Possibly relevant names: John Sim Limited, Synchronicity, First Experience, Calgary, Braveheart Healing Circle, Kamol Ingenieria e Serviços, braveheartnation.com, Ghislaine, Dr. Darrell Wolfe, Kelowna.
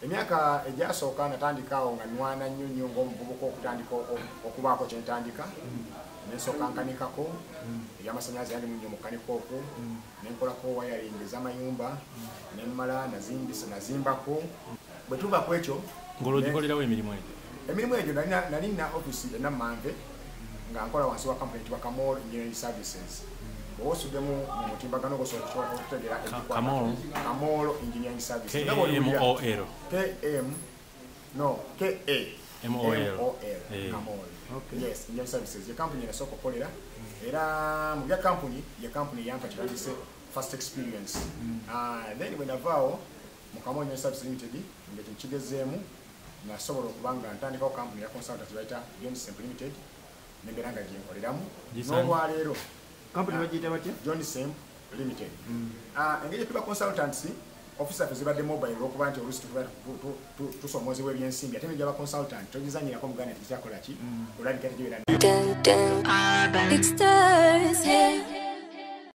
Emyaka egyasooka natandika nga nwana nnyo nnyo ng'omuvubuka okutandika okubaako kye ntandika. Nesooka nkanikako, ey'amasannyalaze yange nnyo mukanika okwo, ne nkolako wayaringi ez'amayumba, ne mmala nazimbako. Bwe tuva ku ekyo ng'olwogikolerawo emirimu egyo. Emirimu egyo nali nna ofisi enna Mmande nga nkola wansi wa kampuni eyitibwa Kamol Ingenieria e Services. Osudemu mu mutimbagano gosobola okutegera Kamol Engineering Service. KMOL. Kamol. Yes, Engineering Services. Ye company ya soko kolera. Era mu bya company, ye company yanka kirabise First Experience. Then when avao mu Kamol Engineering Service Limited, ngeto chigezemu na sobola okubanga ntandika ko company ya consultant writer John Sim Limited. Neberanga jenkoleramu. N'olwa leero company wajita batya John Sim Limited. Engage tuba consultancy officer tuziba de mobile okubanja olusi to somoze we byensimbi ateme jaba consultant togizanyira ko mugana tichakola ki olali kati jibira. It's Thursday.